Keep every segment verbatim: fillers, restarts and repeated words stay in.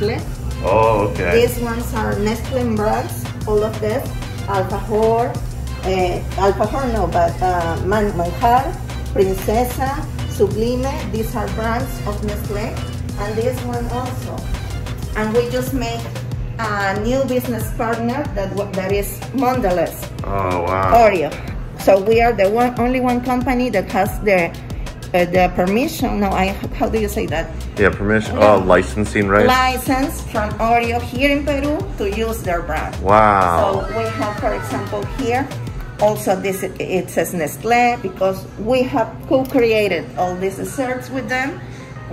Nestlé. Oh, okay. These ones are Nestlé brands, all of them. Alfajor, eh, Alfajor no, but uh, Man Manjar, Princesa, Sublime. These are brands of Nestlé. And this one also. And we just make a new business partner that, that is Mondelēz. Oh, wow. Oreo. So we are the one, only one company that has the uh, the permission. No, I. How do you say that? Yeah, permission. Yeah. Oh, licensing rights. License from Oreo here in Peru to use their brand. Wow. So we have, for example, here. Also, this it says Nestlé because we have co-created all these desserts with them.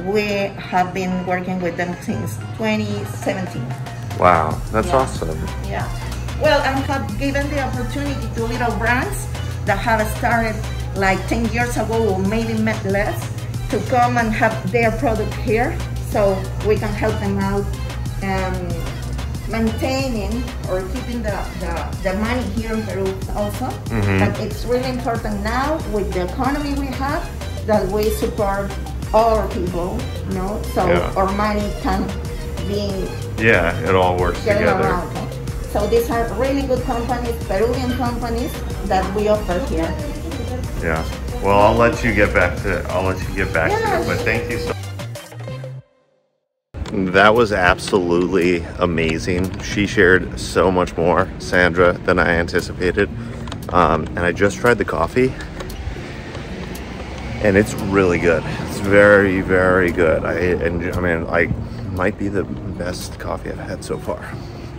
We have been working with them since twenty seventeen. Wow, that's yeah. awesome. Yeah. Well, I have given the opportunity to little brands that have started like ten years ago or maybe less to come and have their product here so we can help them out um, maintaining or keeping the, the, the money here in Peru also. Mm-hmm. But it's really important now with the economy we have that we support our people, you know, so yeah. our money can be... Yeah, it all works together. Around. So these are really good companies, Peruvian companies that we offer here. Yeah. Well, I'll let you get back to. I'll let you get back yeah. to it. But thank you so. That was absolutely amazing. She shared so much more, Sandra, than I anticipated. Um, and I just tried the coffee, and it's really good. It's very, very good. I and I mean, I might be the best coffee I've had so far.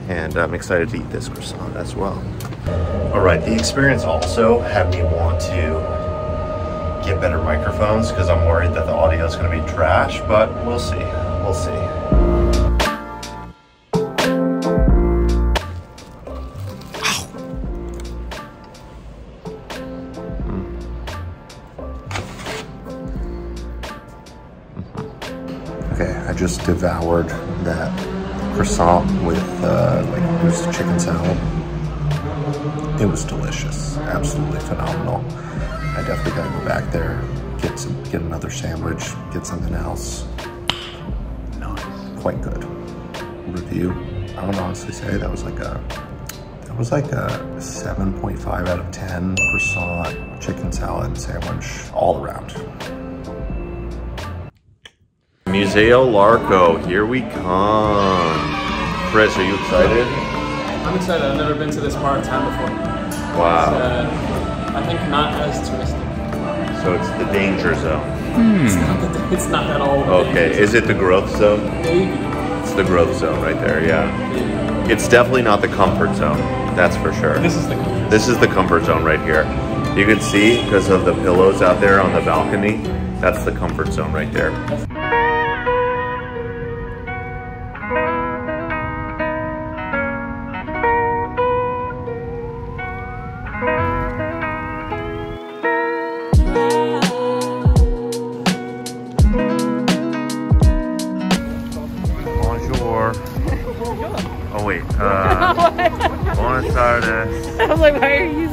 And I'm excited to eat this croissant as well. All right, the experience also had me want to get better microphones because I'm worried that the audio is going to be trash, but we'll see, we'll see. Mm. Okay, I just devoured that croissant with uh, like there's chicken salad. It was delicious, absolutely phenomenal. I definitely gotta go back there, get some, get another sandwich, get something else. Not quite good. Review. I would honestly say that was like a that was like a seven point five out of ten croissant, chicken salad, sandwich, all around. Museo Larco, here we come. Chris, are you excited? I'm excited. I've never been to this part of town before. Wow. Uh, I think not as touristic. So it's the danger zone. Hmm. It's, not the, it's not at all. Okay, is it the growth zone? Maybe. It's the growth zone right there, yeah. yeah. It's definitely not the comfort zone, that's for sure. This is the comfort zone. This is the comfort zone right here. You can see, because of the pillows out there on the balcony, that's the comfort zone right there. Oh wait, uh, wanna start this. I was like, why are you?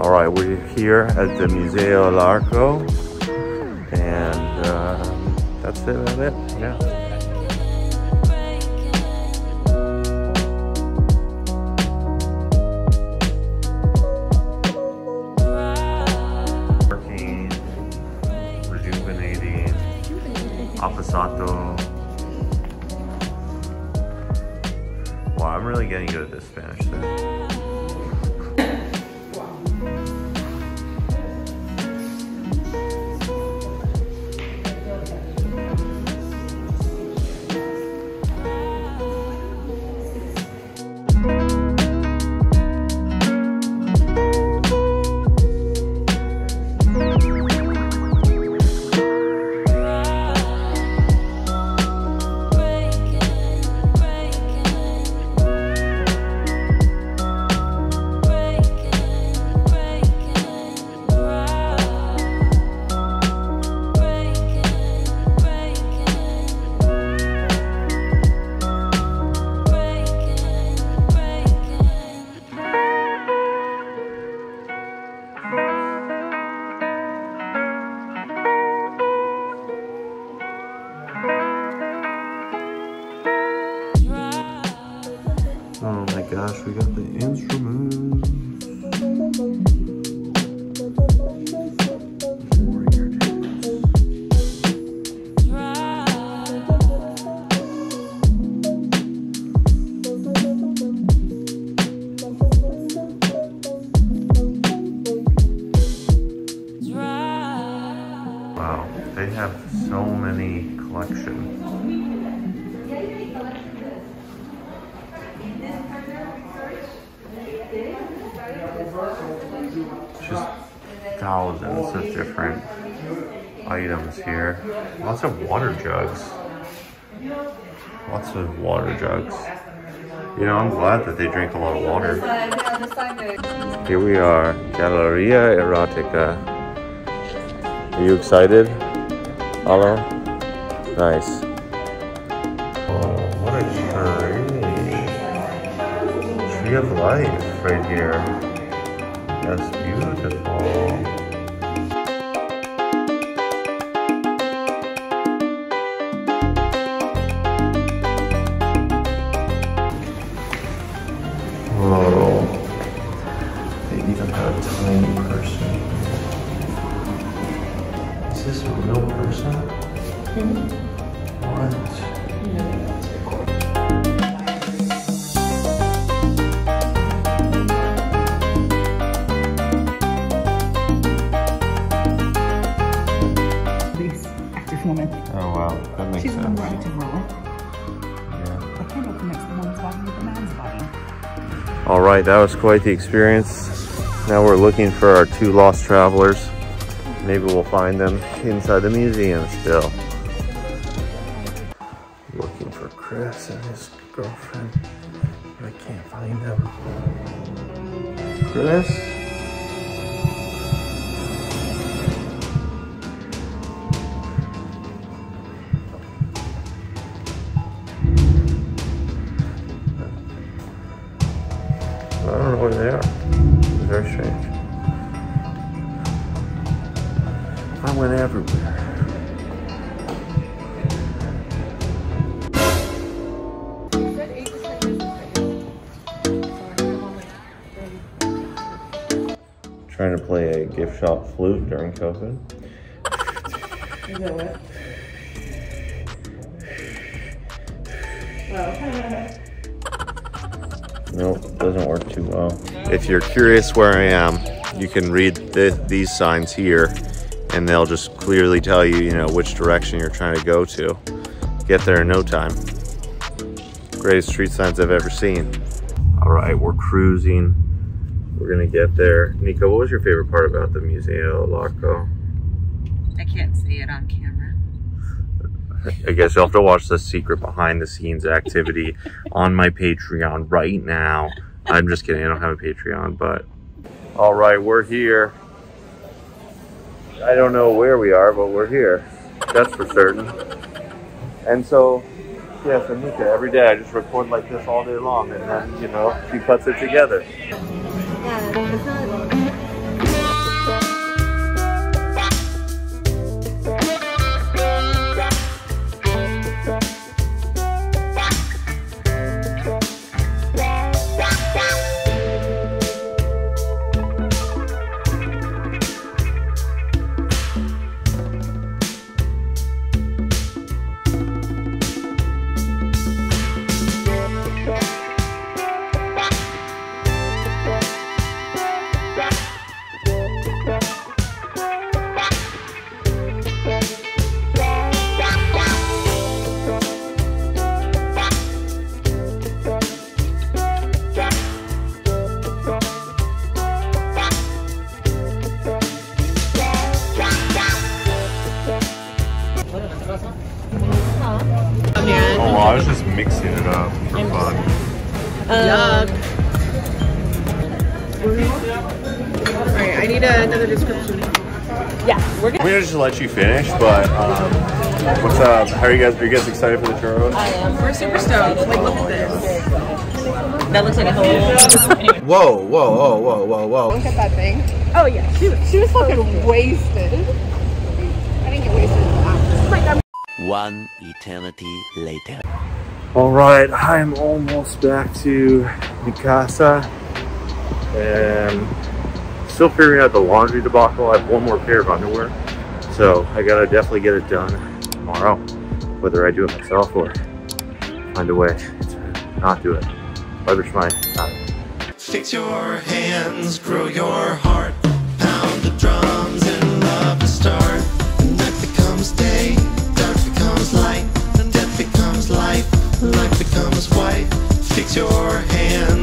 All right, we're here at the Museo Larco, and uh, that's it, that's it, yeah. Wow, I'm really getting good at this Spanish thing. Gosh, we got the instruments. Wow, they have so many collections. Just thousands of different items here. Lots of water jugs. Lots of water jugs. You know, I'm glad that they drink a lot of water. Here we are, Galleria Erotica. Are you excited? Hello? Nice. Oh, what a tree. Tree of life right here. That's beautiful. Is this a real person? Mm-hmm. What? Active woman. Oh wow, that makes She's sense. She's ready to roll. Yeah. Okay, but the next one's body with the man's body. All right, that was quite the experience. Now we're looking for our two lost travelers. Maybe we'll find them inside the museum still. Looking for Chris and his girlfriend, but I can't find them. Chris? I don't know where they are. Very strange. I went everywhere. Trying to play a gift shop flute during COVID. You know what? Nope, doesn't work too well. If you're curious where I am, you can read the, these signs here. And they'll just clearly tell you, you know, which direction you're trying to go to. Get there in no time. Greatest street signs I've ever seen. All right, we're cruising. We're gonna get there. Nico, what was your favorite part about the Museo Larco? I can't see it on camera. I guess you'll have to watch the secret behind the scenes activity on my Patreon right now. I'm just kidding, I don't have a Patreon, but. All right, we're here. I don't know where we are, but we're here. That's for certain. And so, yeah, for Nika, every day I just record like this all day long, and then, you know, she puts it together. I was just mixing it up for fun. Uh, Alright, I need a, another description. Yeah, we're gonna- We're gonna just let you finish, but um, what's up? How are you guys? Are you guys excited for the churros? I am. We're super stoked. Like, look at this. That looks like a whole- anyway. Whoa, whoa, whoa, whoa, whoa, whoa. Look at that thing. Oh yeah, she, she was fucking oh, wasted. I didn't get wasted. One eternity later. All right, I'm almost back to mi casa and still figuring out the laundry debacle. I have one more pair of underwear, so I gotta definitely get it done tomorrow, whether I do it myself or find a way to not do it. Leverage my time. Fix your hands, grow your heart, pound the drums and love to start. Night becomes day, dark becomes light, death becomes life, life becomes white. Fix your hands.